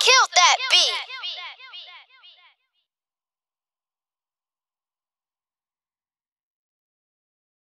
Killed that beat.